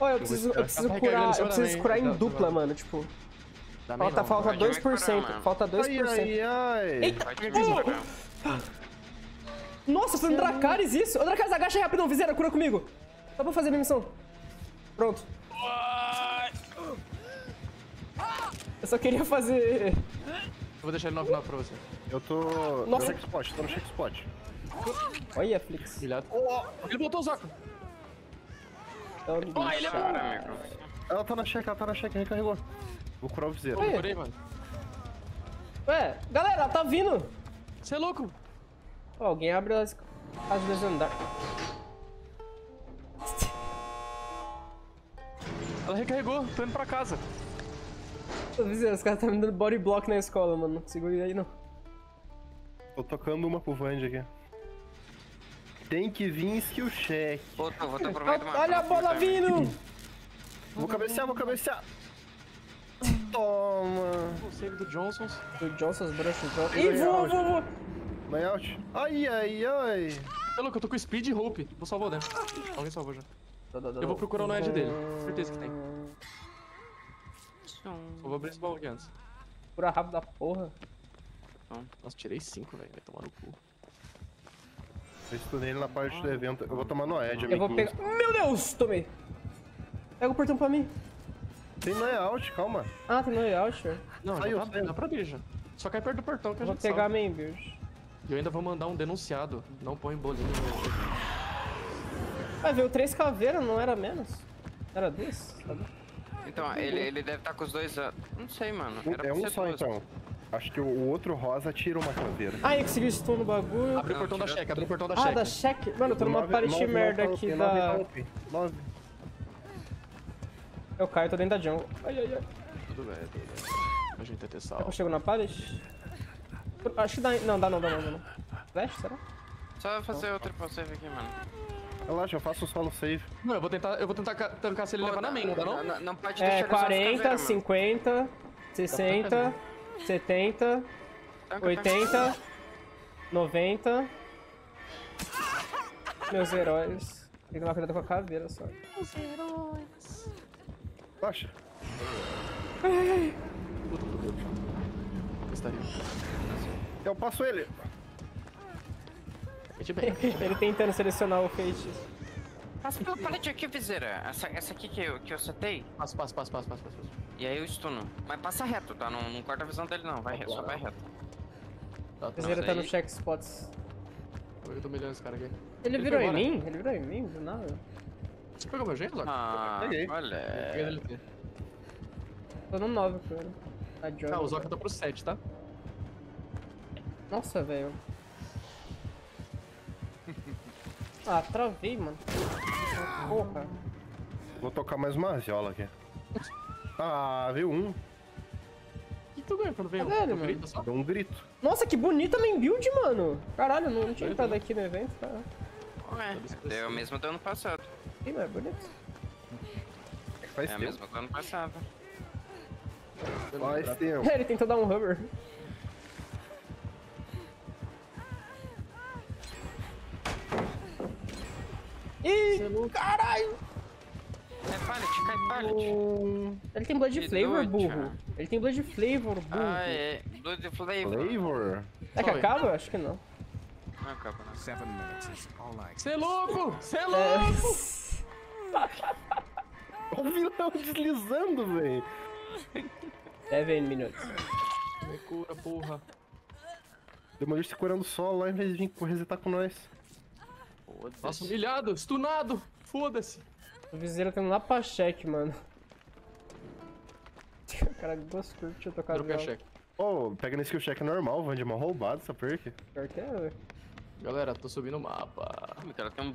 Olha, eu preciso curar em dupla, mano, tipo. Falta, falta 2%. Falta 2%. Ai, ai, ai. Eita, nossa, foi um Dracarysz isso? Ô, Dracarysz, agacha aí rapidão, viseira, cura comigo. Só pra fazer a minha missão. Pronto. Eu só queria fazer... Eu vou deixar ele 9-9 pra você. Eu tô... Nossa. No checkspot, tô no checkspot. Olha, Flix. Oh, ele botou o Zaco. Oh, ele é bom. Ela tá na check, recarregou. Vou curar o viseiro. Curei, mano. Ué, galera, ela tá vindo. Você é louco. Oh, alguém abre as legendárias. Ela recarregou, tô indo pra casa. Os caras estão me dando body block na escola, mano. Não consigo ir aí, não. Tô tocando uma pro Vand aqui. Tem que vir skill check. Outra, vou ter problema. Olha a bola vindo! Vou cabecear, vou cabecear. Toma. O save do Johnson. Do Johnson, brush o Johnson. Ih, voa, voa, voa. Layout. Ai, ai, ai. Tá louco, eu tô com speed e hope. Vou salvar o Dan. Alguém salvou já. Eu vou procurar o Noed dele. Certeza que tem. Eu vou abrir esse baú aqui antes. Cura rápido da porra. Nossa, tirei 5, velho. Vai tomar no cu. Eu estunei ele na parte do evento. Eu vou tomar no Edge. Eu vou pegar... Meu Deus! Tomei. Pega o portão pra mim. Tem no layout, calma. Ah, tem no layout. Não, já tá abrindo. Dá pra abrir já. Só cai perto do portão que a gente salva. Vou pegar a main build. E eu ainda vou mandar um denunciado. Não põe bolinho. Vai ver, o 3 caveiras não era menos? Era 2? Sabe? Então, ele deve estar com os dois... Não sei, mano. Era é um só, então. Acho que o outro rosa tira uma caveira. Ah, eu consegui stun no bagulho. Abre o portão da check, abre o portão da check. Ah, da check? Mano, eu tô numa parede merda aqui da... 9. Eu caio, tô dentro da jungle. Ai, ai, ai. Tudo bem, tudo bem. A gente vai ter sal. Eu chego na parede? Acho que dá... Não, dá não, dá não, dá não. Flash, será? Só fazer outro pra save aqui, mano. Relaxa, eu faço o solo save. Não, eu vou tentar tancar se ele levar na main, não dá não? Não pode deixar ele 40, caveira, 50, mano. 60, 70, tanca, 80, tanca. 90. Meus heróis. Tem que tomar cuidado com a caveira só. Meus heróis. Relaxa. Eu passo ele. Ele tentando selecionar o feitiço. Passa pelo pallet aqui, viseira. Essa aqui que eu setei. Passa. E aí eu stuno. Mas passa reto, tá? Não corta a visão dele, não. Vai reto, só vai reto. A viseira tá no check spots. Eu tô melhorando esse cara aqui. Ele virou em mim? Ele virou em mim? Do nada. Você pegou meu jeito, Zó? Ah, olha. Tô no 9, cara. Ah, o Zó tá pro 7, tá? Nossa, velho. Ah, travei, mano. Porra. Vou tocar mais uma viola aqui. Ah, veio um. O que tu ganhou quando veio um? Grito, deu um grito. Nossa, que bonita a main build, mano. Caralho, não tinha entrado aqui no evento, tá? Ué, é o mesmo do ano passado. Ih, mas é bonito. Faz tempo. É o mesmo do ano passado. Faz tempo. Ele tentou dar um hover. Ih, caralho! Cai pallet. Ele tem Blood Flavor, burro. Ele tem Blood Flavor, burro. Ah, é. Blood Flavor? É que acaba? Acho que não. Não acaba, não. 7 minutos. Cê é louco! Cê é louco! O vilão deslizando, velho. 7 minutos. Me cura, porra. Demolisher curando só lá em vez de vir resetar com nós. Nossa, humilhado, stunado, foda-se. O viseiro tá indo lá pra check, mano. Caralho, duas curvas, deixa eu tocar a check. Oh, pega nesse skill check normal, Vand, é mal roubado essa perk. Pior que é, velho. Galera, tô subindo o mapa.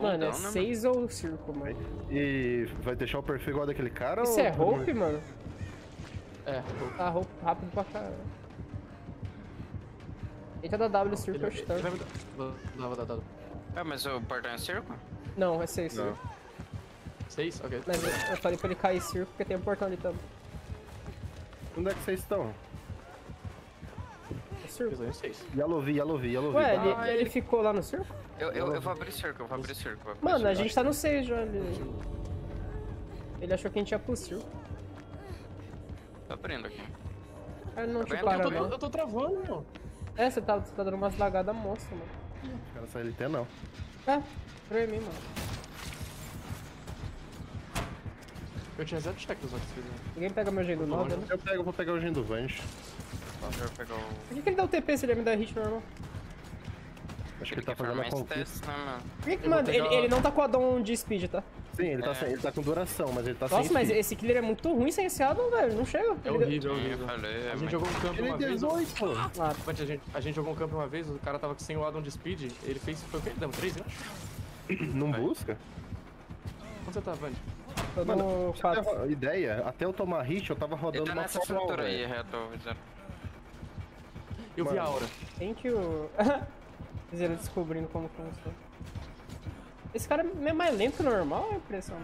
Mano, é 6 ou circo, mano. E vai deixar o perfil igual daquele cara ou... Isso é hope, mano? É, hope. Tá rápido pra caralho. Eita, da W, circo, eu chutando. Dava, dava, dava. Ah, mas o portão é circo? Não, é 6. 6? Ok. Mas eu falei pra ele cair circo porque tem um portão ali também. Onde é que vocês estão? É circo. Yalovi. Ué, ele ficou lá no circo? Eu vou abrir circo. Mano, a gente tá no 6 já ali. Ele achou que a gente ia pro circo. Tá prendo aqui. Eu não te paro, não. Eu tô travando, mano. É, você tá dando umas lagadas monstras, mano. O cara sai LT, não. É, pra mim, mano. Eu tinha zero check dos outros. Ninguém pega meu gen do novo, né? Eu pego, vou pegar o gen do Venge. Por que ele dá o TP se ele me dá hit normal? Acho que ele tá fazendo a conquista. Mano, ele não tá com a dom de speed, tá? Sim, ele tá com duração, mas ele tá sem. Nossa, mas esse killer é muito ruim sem esse addon, velho, não chega. É horrível, é horrível. A gente jogou um campo uma vez. A gente jogou um campo uma vez, o cara tava sem o addon de speed, ele fez. Foi o que? Deu 3, eu acho. Não busca? Onde você tá, Vande? Mano, pra você ter uma ideia, até eu tomar hit, eu tava rodando uma fórmula aí, eu vi a aura. Tem que o... Fizeram descobrindo como funciona. Esse cara é mais lento que o normal, é a impressão,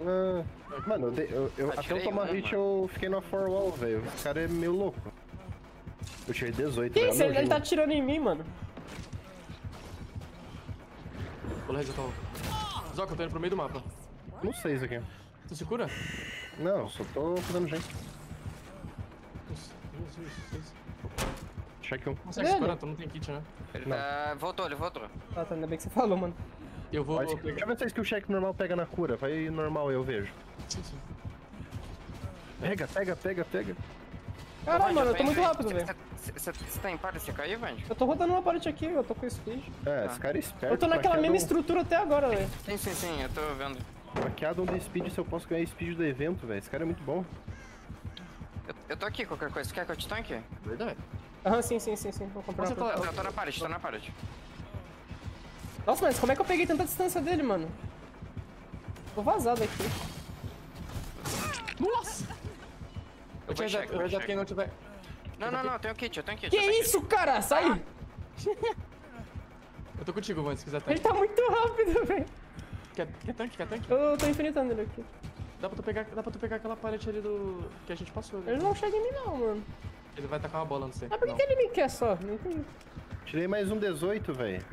né? Mano, até eu tomar hit, eu fiquei na firewall, velho. Esse cara é meio louco. Eu tirei 18, velho. Que isso? Ele tá atirando em mim, mano. Olha, Zoca, eu tô indo pro meio do mapa. Não sei isso aqui. Tu se cura? Não, só tô fazendo gente. Check 1. Não consegue se curar, tu não tem kit, né? Ele tá... Voltou, ele voltou. Ah, tá, ainda bem que você falou, mano. Eu vou... Mas, deixa eu ver se a skill check normal pega na cura. Vai normal, eu vejo. Sim, sim. Pega. Caralho, mano, eu tô muito rápido, velho. Você tá em party? Você caiu, Vand? Eu tô rodando uma party aqui, eu tô com speed. É, esse cara é esperto. Eu tô naquela mesma estrutura até agora, velho. Sim, eu tô vendo. Maquiado um de speed, se eu posso ganhar speed do evento, velho. Esse cara é muito bom. Eu tô aqui, qualquer coisa. Você quer que eu te tanque? Verdade. Aham, sim. Vou comprar. Eu tô na parede, tô na parede. Nossa, mas como é que eu peguei tanta distância dele, mano? Tô vazado aqui. Nossa! Eu já tenho onde vai. Não, eu tenho kit, eu tenho kit. Que isso, cara? Sai! Eu tô contigo, mano, se quiser tanque. Ele tá muito rápido, velho. Quer tanque? Eu tô infinitando ele aqui. Dá pra tu pegar aquela pallet ali do... que a gente passou, né? Ele não chega em mim, não, mano. Ele vai tacar uma bola, não sei. Mas por que ele me quer só? Não entendi. Tirei mais um 18, velho.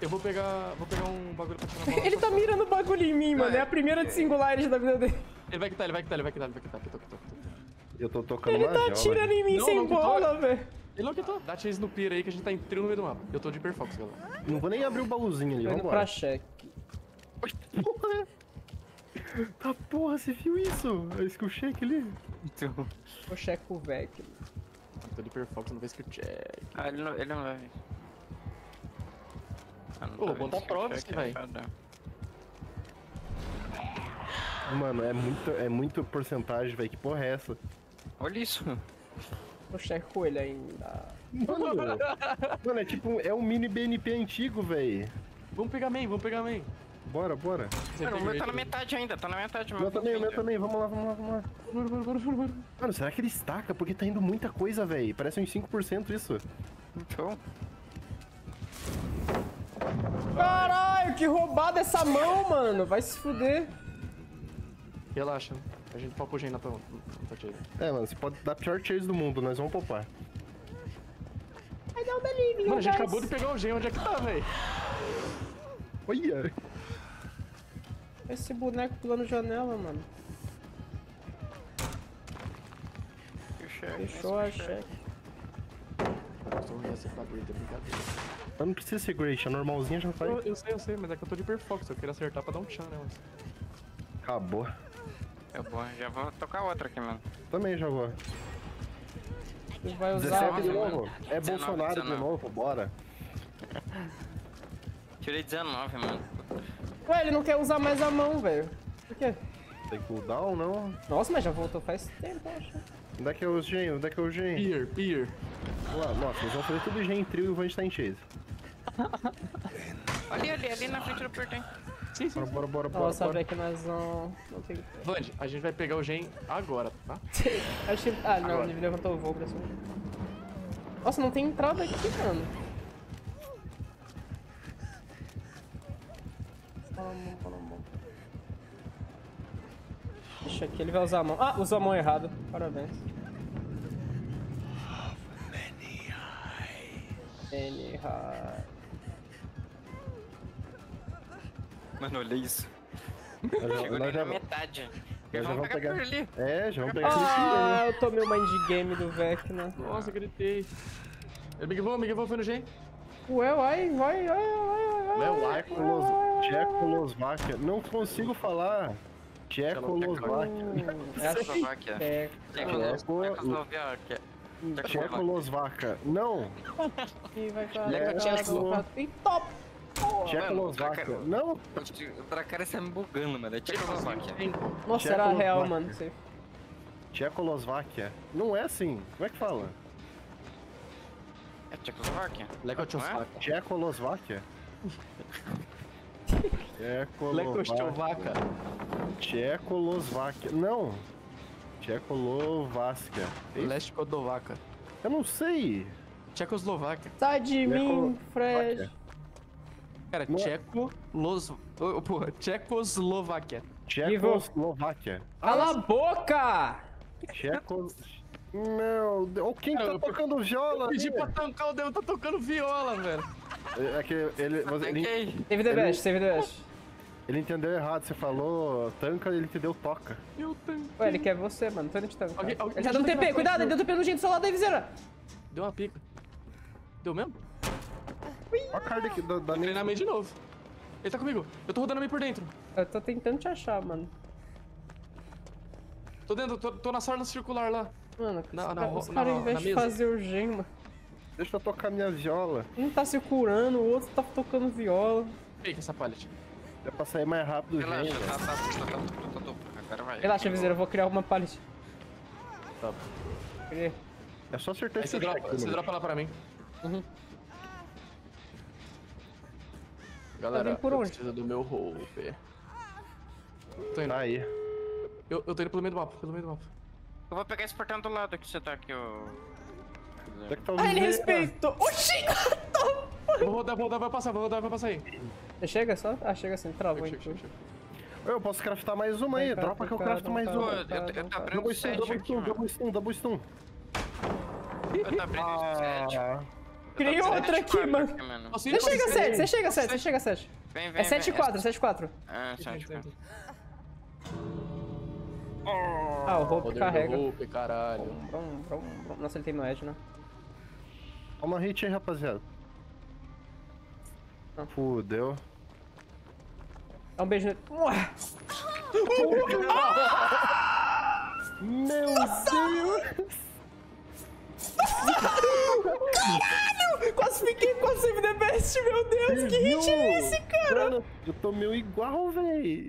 Eu vou pegar... um bagulho pra tirar a bola. Ele tá mirando o bagulho em mim, mano. É a primeira de singularidade da vida dele. Ele vai quitar. Eu tô tocando ele tá atirando em mim sem bola, velho. Ele não quitou. Dá chase no pier aí que a gente tá em trio no meio do mapa. Eu tô de hiperfox, galera. Não vou nem abrir o baúzinho ali, vambora. Pra check. Porra! Tá porra, você viu isso? É isso que eu check ali? Então. Eu checo o Vecna. Tô de hiperfox, não vez que eu check. Ah, ele não vai. Pô, botar provas que vai. Mano, é muito porcentagem, velho. Que porra é essa? Olha isso. Eu checo ele ainda. Mano, é tipo, é um mini BNP antigo, velho. Vamos pegar main. Bora. Mano, o meu tá na metade ainda, o meu também. Vamos lá. Bora. Mano, será que ele estaca? Porque tá indo muita coisa, velho. Parece uns 5% isso. Então. Caralho, que roubada essa mão, mano. Vai se fuder. Relaxa, a gente popa o gen na tua chase. É, mano, você pode dar a pior chase do mundo, nós vamos popar. Mano, a gente acabou de pegar o gen, onde é que tá, velho? Olha! Esse boneco pulando janela, mano. Fechou a check. Eu não preciso ser great, a normalzinha já faz. Eu sei, mas é que eu tô de hiperfox, eu queria acertar pra dar um tchan nela. Acabou. É bom, já vou tocar outra aqui, mano. Também já vou. Tu vai usar 17 de novo? É 19, Bolsonaro 19. De novo, bora. Tirei 19, mano. Ué, ele não quer usar mais a mão, velho. Por quê? Tem cooldown, não? Nossa, mas já voltou faz tempo, eu acho. Onde é que é o gen? Pier. Ué, nossa, eles vão fazer tudo gen em trio e o Vand tá em chase. ali na frente do portão. Sim. Bora. Nossa, velho, que nós vamos... Vand, a gente vai pegar o gen agora, tá? Acho que... Ah, não, agora. Ele levantou o voo pra cima. Nossa, não tem entrada aqui, mano. Fala a mão. Deixa aqui, ele vai usar a mão. Ah, usou a mão errada. Parabéns. Mano, olha isso. Chegou na metade. Eles já vão pegar. É, já vão pegar. Ah, eu tomei o mind game do Vecna. Nossa, gritei. Ele me givou, foi no G. Ué, vai. Tchecoslováquia. Não consigo falar. Tchecoslováquia. Tchecoslováquia. Tchecoslováquia. Tchecoslováquia. Não. Tchecoslováquia. Não. O Dracarysz tá me bugando, mano. É Tchecoslováquia. Nossa, era real, mano. Tchecoslováquia. Não é assim. Como é que fala? É Tchecoslováquia? Tchecoslováquia? Tchecoslováquia. Tchecoslováquia. Não. Tchecoslováquia. Tchecoslováquia. Eu não sei. Tchecoslováquia. Sai de mim, Fred. Cara, Tchecoslováquia. Tchecoslováquia. Cala a boca! Tchecoslováquia. Não, o Kim tá tocando viola. Eu pedi pra tancar o dedo, tá tocando viola, velho. É que ele... Save the best, save the best. Ele entendeu errado, você falou tanca, ele entendeu toca. Eu tanquei. Ué, ele quer você, mano, tô nem te tancando. Ele tá dando TP, cuidado, ele deu TP no jeito do seu lado aí, viseira. Deu uma pica. Deu mesmo? Olha a carga aqui, dá nem... Ele na meio de novo. Ele tá comigo, eu tô rodando meio por dentro. Eu tô tentando te achar, mano. Tô dentro, tô na sala circular lá. Mano, os caras ao invés de fazer urgência. Deixa eu tocar minha viola. Um tá se curando, o outro tá tocando viola. Fica essa pallet. Dá pra sair mais rápido. Relaxa, agora vai. Relaxa, viseira, eu vou criar alguma pallet. Tá. É só acertar esse drop. Você dropa lá pra mim. Uhum. Galera, eu preciso do meu roupe. Tô indo. Aí. Eu tô indo pelo meio do mapa, pelo meio do mapa. Eu vou pegar esse portão do lado que você tá aqui, ô... Ah, ele respeitou! Oxi! Vou rodar, vai passar aí. Chega só? Ah, chega assim, travou. Eu posso craftar mais uma aí, dropa que eu crafto mais uma. Eu tô abrindo 7 aqui, mano. Double stun. Eu tô abrindo 7. Criei outra aqui, mano. Você chega 7. É 7-4, 7-4. Ah, 7-4. Ah, o Hope carrega. Hope, caralho. Nossa, ele tem no edge, né? Toma hit aí, rapaziada. Ah. Fudeu. Dá um beijo nele. Meu Deus! Caralho! Quase fiquei the best, meu Deus! Que hit é esse, cara? Eu tô meio igual, véi.